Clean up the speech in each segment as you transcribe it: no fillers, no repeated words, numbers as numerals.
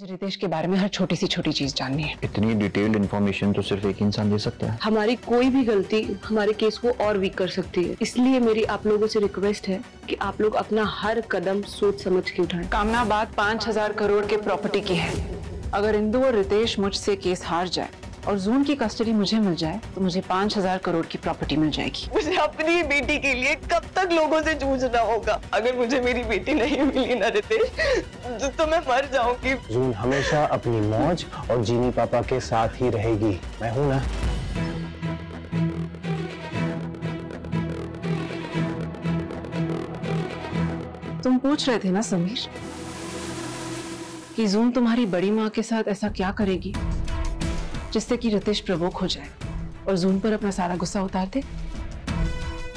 मुझे रितेश के बारे में हर छोटी सी छोटी चीज जाननी है। इतनी डिटेल्ड इन्फॉर्मेशन तो सिर्फ एक इंसान दे सकता है। हमारी कोई भी गलती हमारे केस को और वीक कर सकती है, इसलिए मेरी आप लोगों से रिक्वेस्ट है कि आप लोग अपना हर कदम सोच समझ के उठाएं। कामना बात 5000 करोड़ के प्रॉपर्टी की है। अगर इंदू और रितेश मुझसे केस हार जाए और जून की कस्टडी मुझे मिल जाए तो मुझे 5000 करोड़ की प्रॉपर्टी मिल जाएगी। मुझे अपनी बेटी के लिए कब तक लोगों से जूझना होगा? अगर मुझे मेरी बेटी नहीं मिली ना रितेश, तो मैं मर जाऊंगी। जून हमेशा अपनी मौज और जीनी पापा के साथ ही रहेगी। मैं हूँ ना। तुम पूछ रहे थे ना समीर कि जून तुम्हारी बड़ी माँ के साथ ऐसा क्या करेगी जिससे कि रितेश प्रवोक हो जाए और जून पर अपना सारा गुस्सा उतार दे।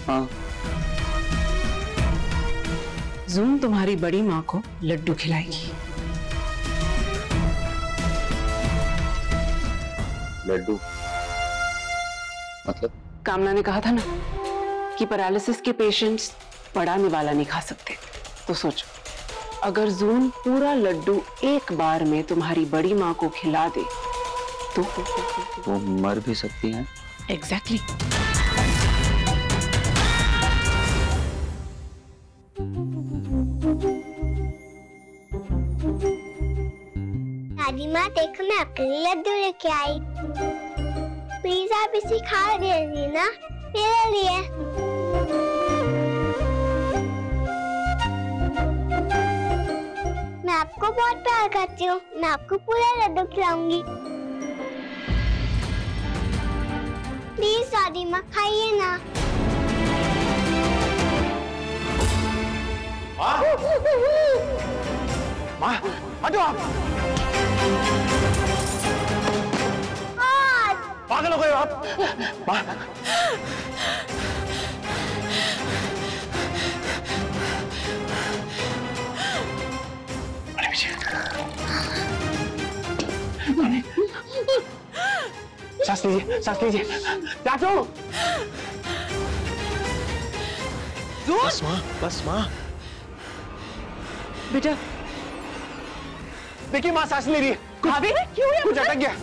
हाँ। जून तुम्हारी बड़ी माँ को लड्डू खिलाएगी। लड्डू मतलब? कामना ने कहा था ना कि पैरालिसिस के पेशेंट्स बड़ा निवाला नहीं खा सकते, तो सोचो अगर जून पूरा लड्डू एक बार में तुम्हारी बड़ी माँ को खिला दे तो वो मर भी सकती है। एग्जैक्टली। दादी माँ देखो मैं आपके लिए लड्डू लेके आई, प्लीज आप इसे खा देंगी ना मेरे लिए। मैं आपको बहुत प्यार करती हूँ, मैं आपको पूरा लड्डू खिलाऊंगी। प्लीज दादी माँ खाइए ना। माँ माँ हटो आप। पागल हो गए आप। माँ अरे पीछे सांस लीजिए, सांस लीजिए। बस माँ, बस माँ। बेटा देखिए माँ सांस ले रही है। क्यों कुछ अटक गया।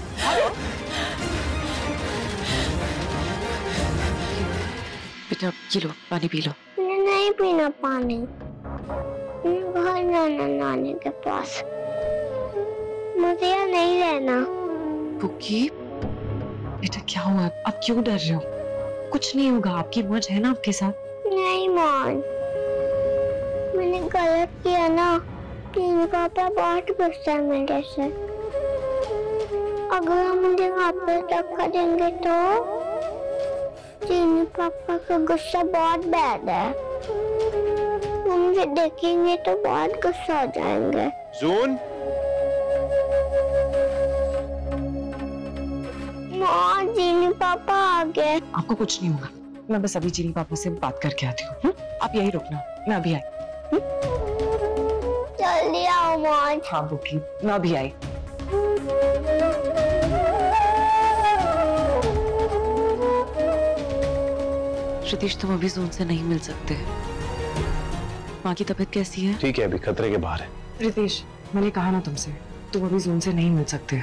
बेटा ये लो पानी पी लो। नहीं पीना पानी, घर जाना नानी के पास, मुझे नहीं रहना। बुकी बेटा क्या हुआ? आप क्यों डर रहे हो? कुछ नहीं होगा, आपकी मौज है ना आपके साथ। नहीं मौज, मैंने गलत किया ना। तीन पापा बहुत गुस्सा है मेरे से, अगर हम मुझे वापस धक्का देंगे तो। तीन पापा का गुस्सा बहुत बैड है, वो मुझे देखेंगे तो बहुत गुस्सा हो जाएंगे। जून जीनी पापा आ गए। आपको कुछ नहीं होगा, मैं बस अभी जीनी पापा से बात करके आती हूँ। आप यही रुकना, मैं अभी आई। जल्दी आओ मौज। हाँ बुकी मैं अभी आई। रितेश तुम अभी जून से नहीं मिल सकते। माँ की तबीयत कैसी है? ठीक है, अभी खतरे के बाहर है। रितेश मैंने कहा ना तुमसे, तुम अभी जून से नहीं मिल सकते।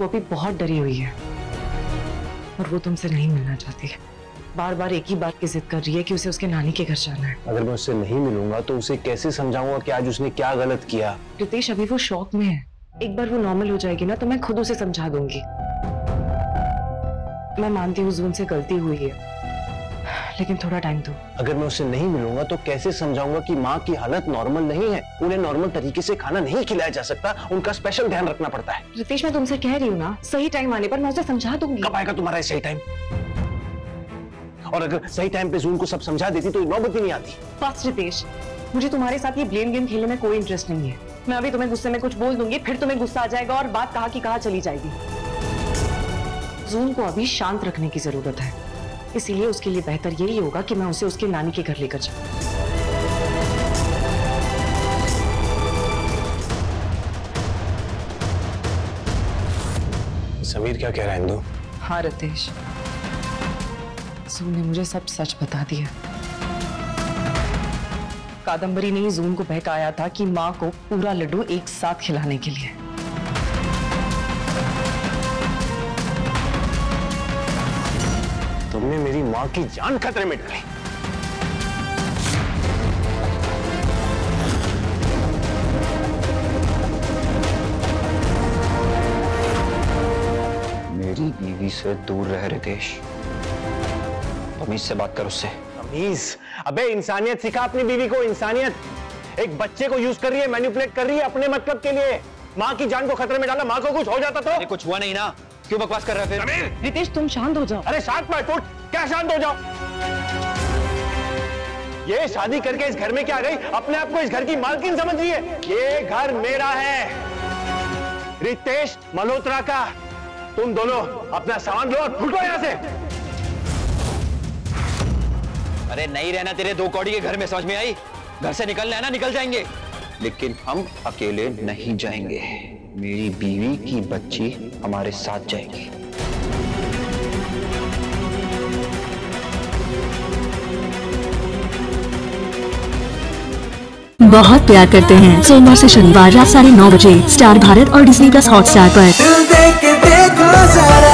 वो अभी बहुत डरी हुई है और वो तुमसे नहीं मिलना चाहती है। बार बार एक ही बात की जिद कर रही है कि उसे उसके नानी के घर जाना है। अगर मैं उससे नहीं मिलूंगा तो उसे कैसे समझाऊंगा कि आज उसने क्या गलत किया? रितेश अभी वो शॉक में है, एक बार वो नॉर्मल हो जाएगी ना तो मैं खुद उसे समझा दूंगी। मैं मानती हूँ उनसे गलती हुई है, लेकिन थोड़ा टाइम दो। अगर मैं उससे नहीं मिलूंगा तो कैसे समझाऊंगा कि माँ की हालत नॉर्मल नहीं है, उन्हें नॉर्मल तरीके से खाना नहीं खिलाया जा सकता, उनका स्पेशल ध्यान रखना पड़ता है। रितेश मैं तुमसे कह रही हूँ ना, सही टाइम आने पर मैं उसे समझा दूंगी। कब आएगा तुम्हारा सही टाइम? और अगर सही टाइम पे जून को सब समझा देती तो नौबत ही नहीं आती। बस रितेश मुझे तुम्हारे साथ ये ब्लेम गेम खेलने में कोई इंटरेस्ट नहीं है। मैं अभी तुम्हें गुस्से में कुछ बोल दूंगी, फिर तुम्हें गुस्सा आ जाएगा और बात कहाँ की कहाँ चली जाएगी। जून को अभी शांत रखने की जरूरत है, इसीलिए उसके लिए बेहतर यही होगा कि मैं उसे उसके नानी के घर लेकर जाऊं। समीर क्या कह रहा है इंदू? हाँ रितेश, जून ने मुझे सब सच बता दिया। कादंबरी ने ही जून को बहकाया था कि माँ को पूरा लड्डू एक साथ खिलाने के लिए। तुमने मेरी माँ की जान खतरे में डाली। मेरी बीवी से दूर रह रितेश, तमीज से बात कर उससे। तमीज? अबे इंसानियत सिखा अपनी बीवी को, इंसानियत। एक बच्चे को यूज कर रही है, मैनिपुलेट कर रही है अपने मतलब के लिए। माँ की जान को खतरे में डाला, माँ को कुछ हो जाता तो? कुछ हुआ नहीं ना, क्यों बकवास कर रहे हो? रितेश तुम शांत हो जाओ। अरे शांत मत हो, क्या शांत हो जाओ? ये शादी करके इस घर में क्या गई? अपने आप को इस घर की मालकिन समझ रही है। ये घर मेरा है, रितेश मल्होत्रा का। तुम दोनों अपना सामान लो और फूटो यहाँ से। अरे नहीं रहना तेरे दो कौड़ी के घर में, समझ में आई? घर से निकलना है ना, निकल जाएंगे। लेकिन हम अकेले नहीं जाएंगे, मेरी बीवी की बच्ची हमारे साथ जाएगी। बहुत प्यार करते हैं, सोमवार से शनिवार रात 9:30 बजे स्टार भारत और डिज्नी प्लस हॉटस्टार पर।